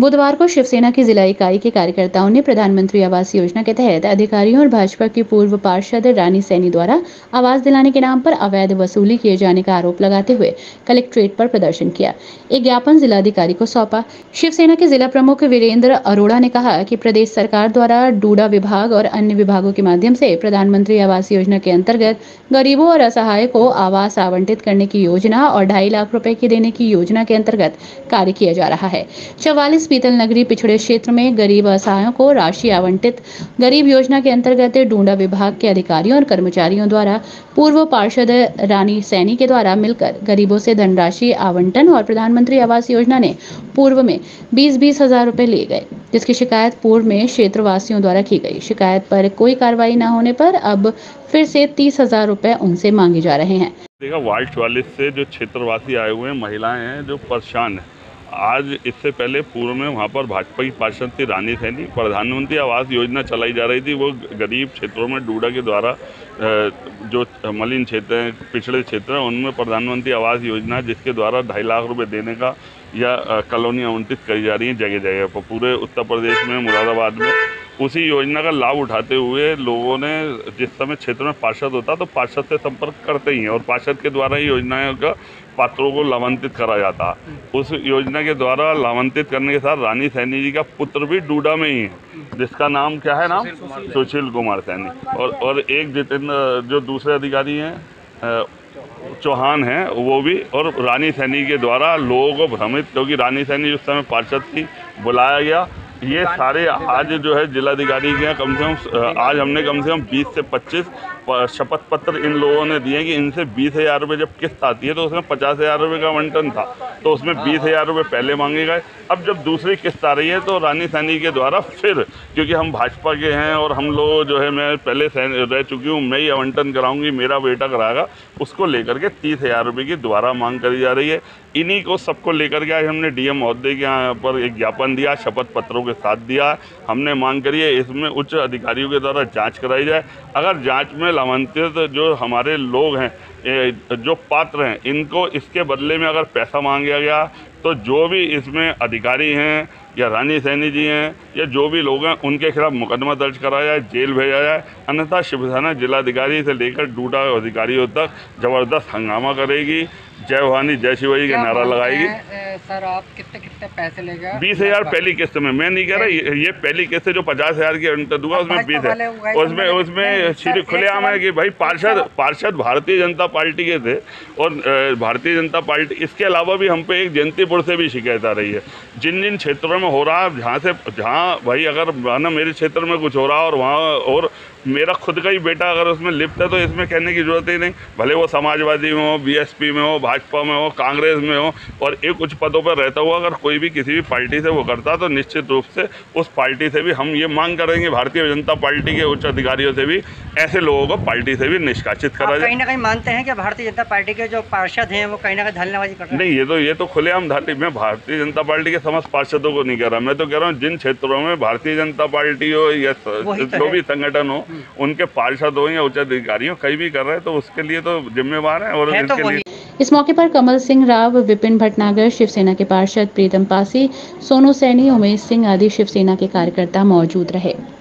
बुधवार को शिवसेना की जिला इकाई के कार्यकर्ताओं ने प्रधानमंत्री आवास योजना के तहत अधिकारियों और भाजपा की पूर्व पार्षद रानी सैनी द्वारा आवास दिलाने के नाम पर अवैध वसूली किए जाने का आरोप लगाते हुए कलेक्ट्रेट पर प्रदर्शन किया। एक ज्ञापन जिलाधिकारी को सौंपा। शिवसेना के जिला प्रमुख वीरेंद्र अरोड़ा ने कहा कि प्रदेश सरकार द्वारा डूडा विभाग और अन्य विभागों के माध्यम से प्रधानमंत्री आवास योजना के अंतर्गत गरीबों और असहाय को आवास आवंटित करने की योजना और 2.5 लाख रुपए की देने की योजना के अंतर्गत कार्य किया जा रहा है। 44 पीतल नगरी पिछड़े क्षेत्र में गरीब असहायों को राशि आवंटित गरीब योजना के अंतर्गत डूडा विभाग के अधिकारियों और कर्मचारियों द्वारा पूर्व पार्षद रानी सैनी के द्वारा मिलकर गरीबों से धनराशि आवंटन और प्रधानमंत्री आवास योजना ने पूर्व में 20-20 हजार रुपए लिए गए, जिसकी शिकायत पूर्व में क्षेत्रवासियों द्वारा की गई। शिकायत पर कोई कार्रवाई न होने पर अब फिर से 30 हजार रुपए उनसे मांगे जा रहे हैं। देखा वार्ड 44 से जो क्षेत्रवासी आए हुए महिलाएं हैं जो परेशान है। आज इससे पहले पूर्व में वहाँ पर भाजपा की पार्षद थी रानी सैनी। प्रधानमंत्री आवास योजना चलाई जा रही थी, वो गरीब क्षेत्रों में डूडा के द्वारा जो मलिन क्षेत्र हैं, पिछड़े क्षेत्र हैं, उनमें प्रधानमंत्री आवास योजना जिसके द्वारा 2.5 लाख रुपए देने का या कॉलोनी आवंटित करी जा रही है जगह जगह पर पूरे उत्तर प्रदेश में, मुरादाबाद में। उसी योजना का लाभ उठाते हुए लोगों ने जिस समय क्षेत्र में पार्षद होता तो पार्षद से संपर्क करते ही हैं और पार्षद के द्वारा ही योजनाओं का पात्रों को लाभान्वित करा जाता। उस योजना के द्वारा लाभान्वित करने के साथ रानी सैनी जी का पुत्र भी डूडा में ही है, जिसका नाम क्या है, नाम सुशील कुमार सैनी। और एक जितेंद्र जो दूसरे अधिकारी हैं चौहान हैं, वो भी और रानी सैनी के द्वारा लोगों को भ्रमित, क्योंकि रानी सैनी उस समय पार्षद थी, बुलाया गया। ये सारे आज जो है जिलाधिकारी के आज हमने कम से कम 20 से 25 शपथ पत्र इन लोगों ने दिए कि इनसे 20 हजार रुपये जब किस्त आती है तो उसमें 50 हजार रुपये का आवंटन था, तो उसमें 20 हजार रुपये पहले मांगे गए। अब जब दूसरी किस्त आ रही है तो रानी सैनी के द्वारा फिर, क्योंकि हम भाजपा के हैं और हम लोग जो है, मैं पहले रह चुकी हूँ, मैं ही आवंटन कराऊंगी, मेरा बेटा कराएगा, उसको लेकर के 30 हजार रुपये की दोबारा मांग करी जा रही है। इन्हीं को सबको लेकर के आज हमने डीएम महोदय के यहाँ पर एक ज्ञापन दिया, शपथ पत्रों के साथ दिया। हमने मांग करी है इसमें उच्च अधिकारियों के द्वारा जाँच कराई जाए। अगर जाँच में लाभान्वित जो हमारे लोग हैं, जो पात्र हैं, इनको इसके बदले में अगर पैसा मांगा गया तो जो भी इसमें अधिकारी हैं या रानी सैनी जी हैं या जो भी लोग हैं, उनके खिलाफ मुकदमा दर्ज कराया जाए, जेल भेजा जाए। अन्यथा शिवसेना जिलाधिकारी से लेकर डूडा अधिकारियों तक ज़बरदस्त हंगामा करेगी, जय भवानी जय शिवाजी का नारा लगाएगी। सर आप कितने पैसे लेगा? 20 हजार पहली किस्त में। मैं नहीं कह रहा ये पहली किस्त जो 50 हजार की अंतर दूंगा उसमें 20 है। उसमें सीधे खुलेआम है कि भाई पार्षद भारतीय जनता पार्टी के थे और भारतीय जनता पार्टी, इसके अलावा भी हम पे एक जयंतीपुर से भी शिकायत आ रही है। जिन जिन क्षेत्रों में हो रहा है, जहाँ भाई अगर ना मेरे क्षेत्र में कुछ हो रहा और वहाँ और मेरा खुद का ही बेटा अगर उसमें लिप्त है तो इसमें कहने की जरूरत ही नहीं। भले वो समाजवादी में हो, बीएसपी में हो, भाजपा में हो, कांग्रेस में हो, और एक उच्च पदों पर रहता हुआ अगर कोई भी किसी भी पार्टी से वो करता तो निश्चित रूप से उस पार्टी से भी हम ये मांग करेंगे, भारतीय जनता पार्टी के उच्च अधिकारियों से भी ऐसे लोगों को पार्टी से भी निष्कासित करा जाए। कहीं ना कहीं मानते हैं कि भारतीय जनता पार्टी के जो पार्षद हैं वो कहीं ना कहीं धन्यवादी करते हैं। नहीं, ये तो खुलेआम धार्मिक, मैं भारतीय जनता पार्टी के समस्त पार्षदों को नहीं कह रहा, मैं तो कह रहा हूँ जिन क्षेत्रों में भारतीय जनता पार्टी हो या जो भी संगठन हो, उनके पार्षद हो या उच्च अधिकारी हो, कहीं भी कर रहे हैं तो उसके लिए तो जिम्मेवार है। और इसके लिए इस मौके पर कमल सिंह राव, विपिन भटनागर, शिवसेना के पार्षद प्रीतम पासी, सोनू सैनी, उमेश सिंह आदि शिवसेना के कार्यकर्ता मौजूद रहे।